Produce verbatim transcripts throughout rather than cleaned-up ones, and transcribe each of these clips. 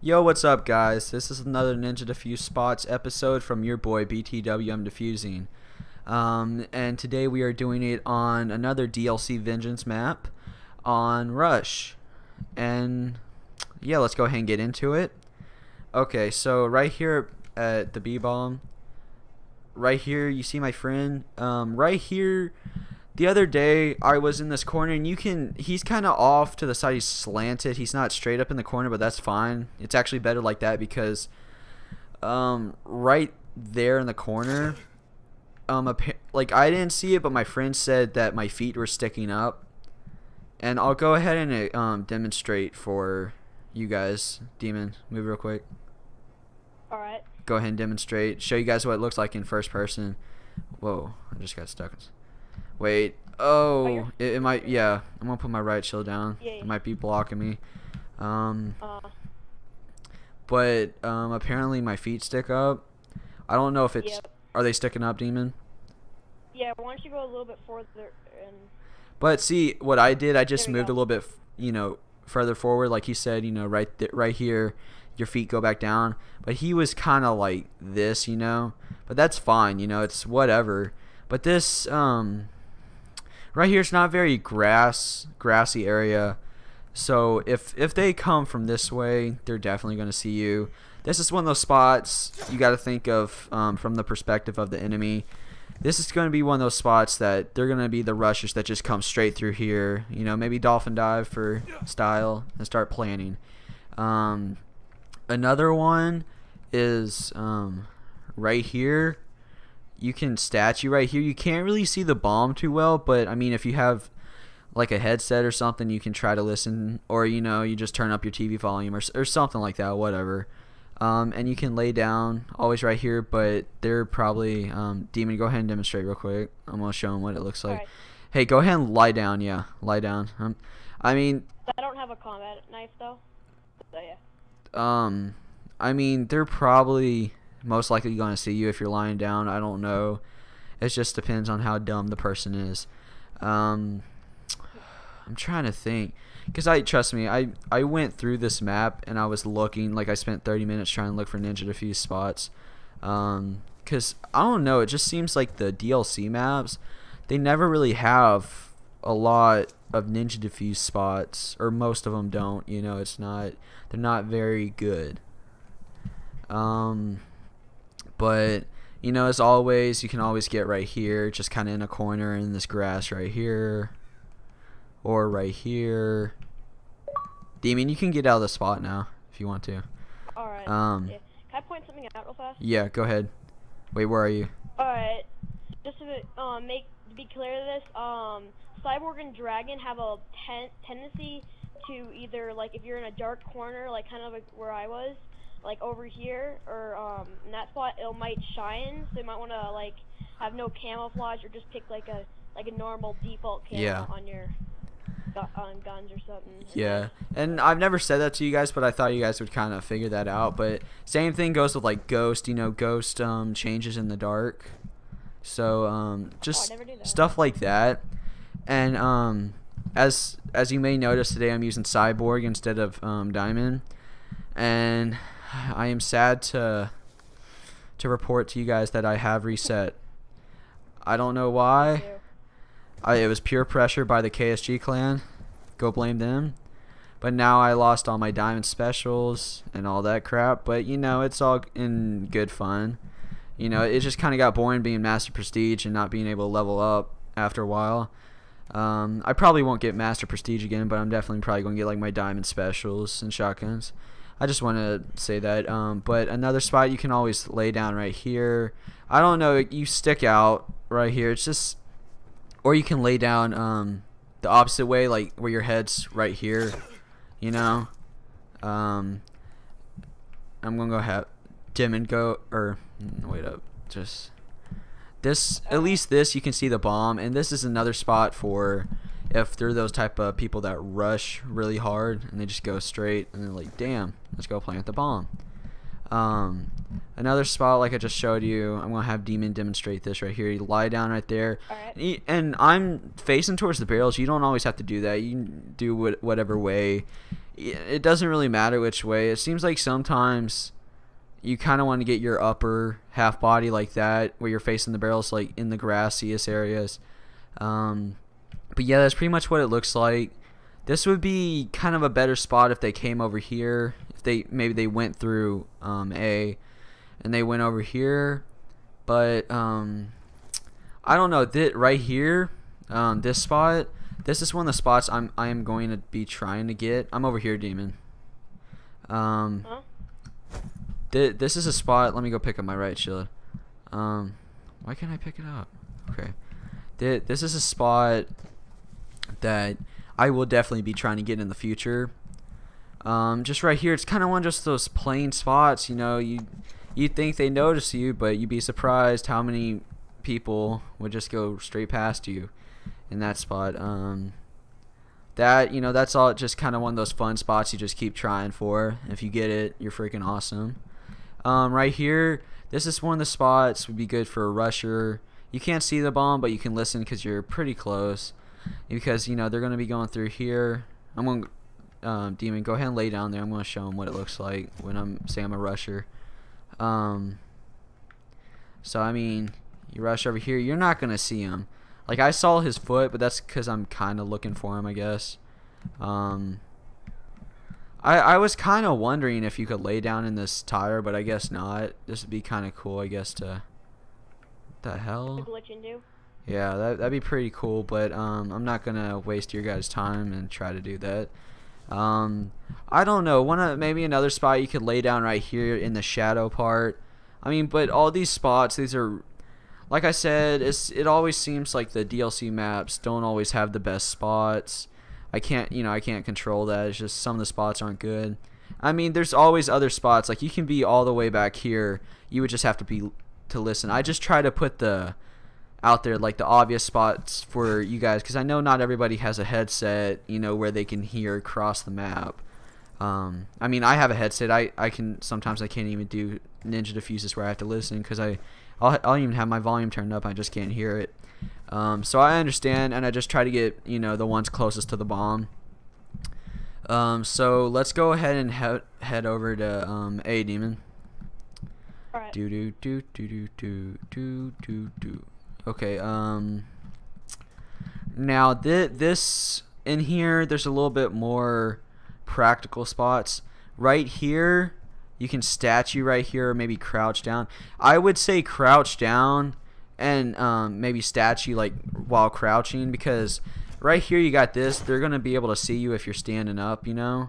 Yo, what's up guys? This is another Ninja Defuse Spots episode from your boy B T W I'm Defusing. Um, and today we are doing it on another D L C Vengeance map on Rush. And yeah, let's go ahead and get into it. Okay, so right here at the B-bomb, right here you see my friend. Um, right here the other day I was in this corner, and you can, he's kind of off to the side, he's slanted, he's not straight up in the corner, but that's fine. It's actually better like that because um, right there in the corner, um, like I didn't see it, but my friend said that my feet were sticking up. And I'll go ahead and um, demonstrate for you guys. Demon, move real quick. Alright. Go ahead and demonstrate. Show you guys what it looks like in first person. Whoa, I just got stuck. Wait. Oh, it, it might, yeah. I'm going to put my right shield down. Yeah, yeah. It might be blocking me. Um, uh. But um, apparently my feet stick up. I don't know if it's, yep. Are they sticking up, Demon? Yeah, why don't you go a little bit further and... But see, what I did, I just moved go. a little bit, you know, further forward. Like he said, you know, right th right here, your feet go back down. But he was kind of like this, you know. But that's fine, you know, it's whatever. But this, um, right here, it's not very grass, grassy area. So if, if they come from this way, they're definitely going to see you. This is one of those spots you got to think of um, from the perspective of the enemy. This is going to be one of those spots that they're going to be the rushers that just come straight through here. You know, maybe dolphin dive for style and start planning. Um, another one is um, right here. You can statue right here. You can't really see the bomb too well, but I mean, if you have like a headset or something, you can try to listen, or you know, you just turn up your T V volume or, or something like that, whatever. Um, and you can lay down always right here, but they're probably um, Demon, go ahead and demonstrate real quick. I'm gonna show them what it looks like. Right. Hey, go ahead and lie down. Yeah, lie down. Um, I mean, I don't have a combat knife though. So yeah. Um, I mean, they're probably most likely gonna see you if you're lying down. I don't know. It just depends on how dumb the person is. Um, I'm trying to think. Because I, trust me, I, I went through this map and I was looking, like I spent thirty minutes trying to look for Ninja Defuse spots. Um, because, I don't know, it just seems like the D L C maps, they never really have a lot of Ninja Defuse spots, or most of them don't, you know, it's not, they're not very good. Um, but, you know, as always, you can always get right here, just kind of in a corner in this grass right here. Or right here. Demon, you can get out of the spot now if you want to. Alright. Um, yeah. Can I point something out real fast? Yeah, go ahead. Wait, where are you? Alright. Just to um, make be clear to this, um, Cyborg and Dragon have a ten tendency to either, like, if you're in a dark corner, like kind of like where I was, like over here, or um, in that spot, it might shine, so you might want to, like, have no camouflage or just pick, like, a like a normal default camera yeah. on your... on guns or something. Yeah, and I've never said that to you guys, but I thought you guys would kind of figure that out. But same thing goes with like Ghost, you know, Ghost um, changes in the dark. So um, just oh, stuff like that. And um, as as you may notice today, I'm using Cyborg instead of um, Diamond, and I am sad to to report to you guys that I have reset. I don't know why. I, it was pure pressure by the K S G clan. Go blame them. But now I lost all my diamond specials and all that crap. But, you know, it's all in good fun. You know, it just kind of got boring being Master Prestige and not being able to level up after a while. Um, I probably won't get Master Prestige again, but I'm definitely probably going to get, like, my diamond specials and shotguns. I just want to say that. Um, but another spot you can always lay down right here. I don't know. You stick out right here. It's just... Or you can lay down um, the opposite way, like where your head's right here, you know. Um, I'm gonna go have dim and go, or wait up, just this. At least this, you can see the bomb, and this is another spot for if they're those type of people that rush really hard and they just go straight and they're like, damn, let's go plant the bomb. Um, another spot like I just showed you, I'm going to have Demon demonstrate this right here. You lie down right there. All right. He, and I'm facing towards the barrels. You don't always have to do that. You can do what, whatever way it doesn't really matter which way. It seems like sometimes you kind of want to get your upper half body like that, where you're facing the barrels, like in the grassiest areas. Um, but yeah, that's pretty much what it looks like. This would be kind of a better spot if they came over here. If they maybe they went through um, A, and they went over here. But um, I don't know. Th right here, um, this spot. This is one of the spots I'm I am going to be trying to get. I'm over here, Demon. Um, huh? th this is a spot. Let me go pick up my right shield. Um, why can't I pick it up? Okay. Th this is a spot that I will definitely be trying to get in the future. Um, just right here, it's kind of one of just those plain spots. You know, you you think they notice you, but you'd be surprised how many people would just go straight past you in that spot. Um, that, you know, that's all just kind of one of those fun spots you just keep trying for. If you get it, you're freaking awesome. Um, right here, this is one of the spots would be good for a rusher. You can't see the bomb, but you can listen because you're pretty close. Because, you know, they're going to be going through here. I'm going to, um, Demon, go ahead and lay down there. I'm going to show them what it looks like when I'm, say I'm a rusher. Um, so, I mean, you rush over here, you're not going to see him. Like, I saw his foot, but that's because I'm kind of looking for him, I guess. Um, I, I was kind of wondering if you could lay down in this tire, but I guess not. This would be kind of cool, I guess, to... What the hell? Glitch into. Yeah, that, that'd be pretty cool, but um, I'm not going to waste your guys' time and try to do that. Um, I don't know. One of, maybe another spot you could lay down right here in the shadow part. I mean, but all these spots, these are, like I said, it's, it always seems like the D L C maps don't always have the best spots. I can't, you know, I can't control that. It's just some of the spots aren't good. I mean, there's always other spots. Like, you can be all the way back here. You would just have to be to listen. I just try to put the... out there, like the obvious spots for you guys, because I know not everybody has a headset, you know, where they can hear across the map. um, I mean, I have a headset. I, I can sometimes I can't even do Ninja Defuses where I have to listen, because I I'll, I'll even have my volume turned up, I just can't hear it. Um, so I understand, and I just try to get, you know, the ones closest to the bomb. Um, so let's go ahead and he head over to um, A, Demon. All right. Do do do do do do do do do. Okay, um, now th this in here, there's a little bit more practical spots. Right here, you can statue right here, or maybe crouch down. I would say crouch down and um, maybe statue like while crouching, because right here you got this. They're going to be able to see you if you're standing up, you know.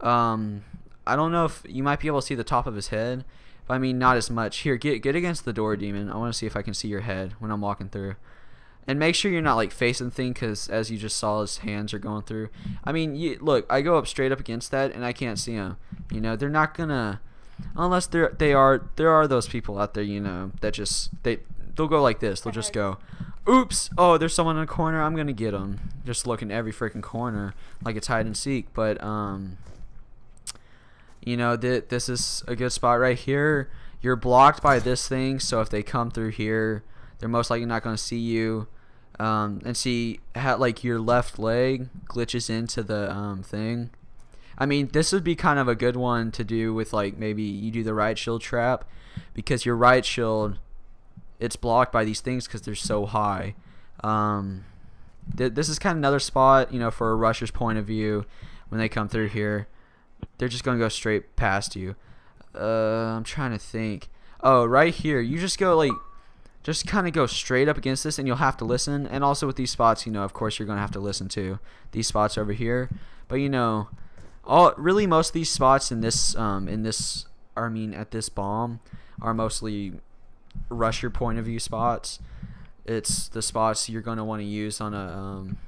Um, I don't know if you might be able to see the top of his head. I mean, not as much. Here, get get against the door, Demon. I want to see if I can see your head when I'm walking through. And make sure you're not, like, facing the thing, because as you just saw, his hands are going through. I mean, you, look, I go up straight up against that, and I can't see them. You know, they're not going to... Unless they're, they are... There are those people out there, you know, that just... They, they'll go like this. They'll just go, oops! Oh, there's someone in the corner. I'm going to get them. Just looking every freaking corner like it's hide and seek. But, um... you know, th this is a good spot right here. You're blocked by this thing, so if they come through here, they're most likely not going to see you. Um, and see, how, like, your left leg glitches into the um, thing. I mean, this would be kind of a good one to do with, like, maybe you do the right shield trap, because your right shield, it's blocked by these things because they're so high. Um, th this is kind of another spot, you know, for a rusher's point of view when they come through here. They're just going to go straight past you. Uh, I'm trying to think. Oh, right here. You just go, like, just kind of go straight up against this, and you'll have to listen. And also with these spots, you know, of course you're going to have to listen to these spots over here. But, you know, all really most of these spots in this, um, in this, I mean, at this bomb are mostly rusher point of view spots. It's the spots you're going to want to use on a, um,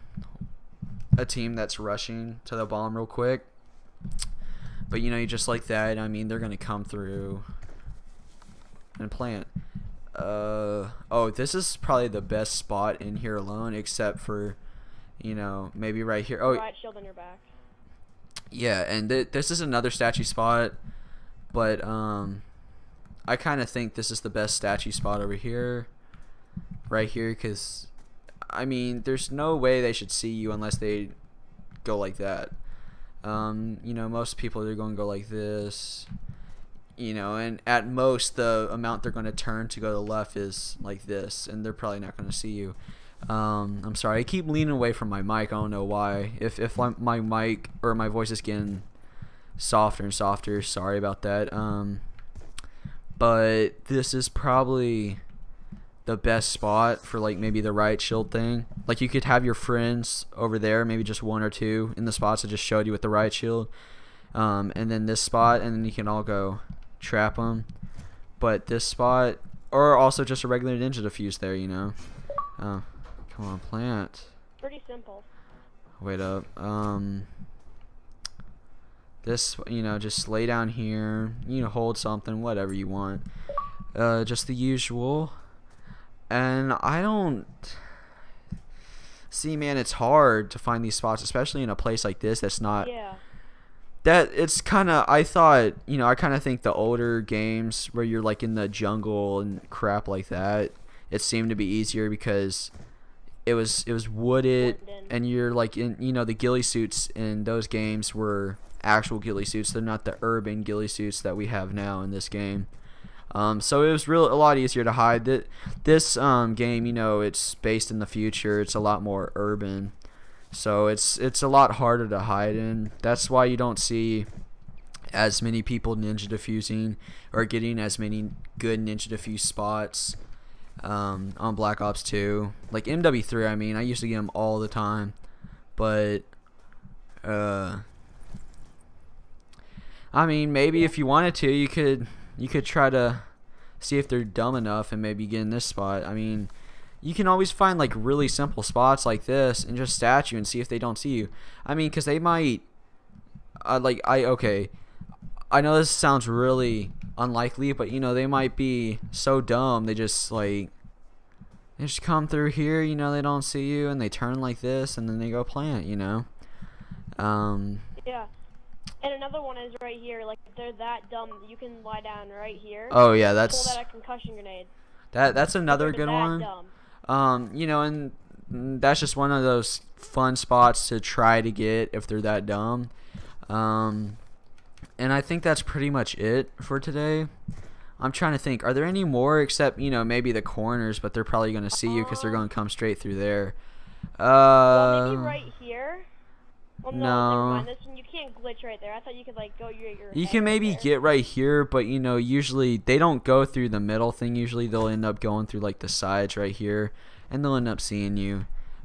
a team that's rushing to the bomb real quick. But, you know, you just like that. I mean, they're going to come through and plant. Uh, oh, this is probably the best spot in here alone, except for, you know, maybe right here. Oh, right shield on your back. Yeah, and th this is another statue spot. But um, I kind of think this is the best statue spot over here. Right here, because, I mean, there's no way they should see you unless they go like that. Um, you know, most people are going to go like this, you know, and at most the amount they're going to turn to go to the left is like this, and they're probably not going to see you. Um, I'm sorry, I keep leaning away from my mic. I don't know why. If if my mic or my voice is getting softer and softer, sorry about that. Um, but this is probably the best spot for like maybe the riot shield thing. Like you could have your friends over there, maybe just one or two in the spots I just showed you with the riot shield, um, and then this spot, and then you can all go trap them. But this spot, or also just a regular ninja defuse there, you know. Oh, come on, plant. Pretty simple. Wait up. Um. This, you know, just lay down here. You know, hold something, whatever you want. Uh, just the usual. And I don't see, man. It's hard to find these spots, especially in a place like this. That's not. Yeah. That it's kind of. I thought, you know, I kind of think the older games where you're like in the jungle and crap like that, it seemed to be easier because it was it was wooded, and you're like in, you know, the ghillie suits in those games were actual ghillie suits. They're not the urban ghillie suits that we have now in this game. Um, so it was real a lot easier to hide. That this um, game, you know, it's based in the future. It's a lot more urban, so it's it's a lot harder to hide in. That's why you don't see as many people ninja defusing or getting as many good ninja defuse spots. Um, on Black Ops two, like M W three, I mean, I used to get them all the time, but uh, I mean, maybe if you wanted to, you could you could try to see if they're dumb enough and maybe get in this spot. I mean, you can always find like really simple spots like this and just statue and see if they don't see you. I mean, because they might uh, like I okay I know this sounds really unlikely, but you know, they might be so dumb they just like they just come through here, you know, they don't see you and they turn like this and then they go plant, you know. Um yeah, and another one is right here. Like if they're that dumb, you can lie down right here. Oh yeah, that's pull that concussion grenade. That that's another good one. Dumb. Um you know, and that's just one of those fun spots to try to get if they're that dumb. um And I think that's pretty much it for today. I'm trying to think. Are there any more except, you know, maybe the corners, but they're probably going to see you because they're going to come straight through there. Uh, well, maybe right here? Well, no. no. Never mind. This one, you can't glitch right there. I thought you could, like, go your, your You can maybe right get right here, but, you know, usually they don't go through the middle thing. Usually they'll end up going through, like, the sides right here, and they'll end up seeing you.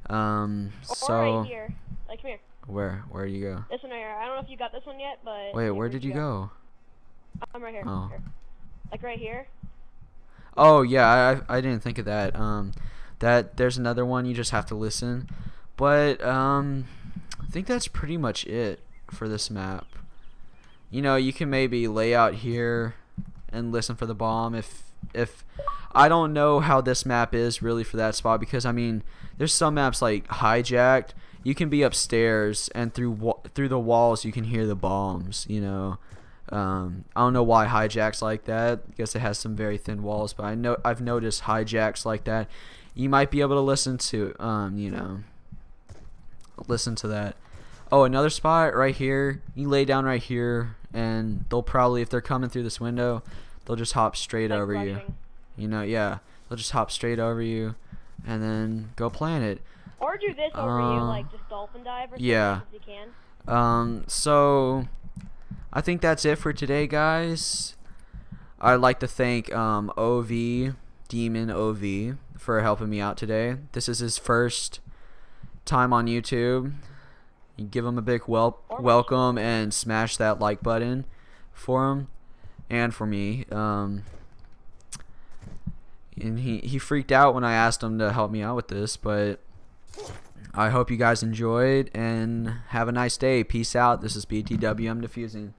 Um, or so... right here. Like, come here. Where? Where do you go? This one right here. I don't know if you got this one yet, but... Wait, where did you go? go? I'm right here. Oh. Here. Like right here? Oh, yeah. I, I didn't think of that. Um, that there's another one. You just have to listen. But um, I think that's pretty much it for this map. You know, you can maybe lay out here and listen for the bomb if... If I don't know how this map is really for that spot, because I mean, there's some maps like Hijacked. You can be upstairs and through wa through the walls you can hear the bombs. You know, um, I don't know why Hijack's like that. I guess it has some very thin walls, but I know I've noticed Hijack's like that. You might be able to listen to, um, you know, listen to that. Oh, another spot right here. You lay down right here, and they'll probably, if they're coming through this window, they'll just hop straight like over rushing. you. You know, yeah. They'll just hop straight over you and then go plant it. Or do this um, over you, like just dolphin dive or yeah. something if you can. Um, so, I think that's it for today, guys. I'd like to thank um, O V, Demon O V, for helping me out today. This is his first time on YouTube. You give him a big wel welcome and smash that like button for him. And for me, um, and he, he freaked out when I asked him to help me out with this, but I hope you guys enjoyed, and have a nice day. Peace out. This is B T W I'm Defusing.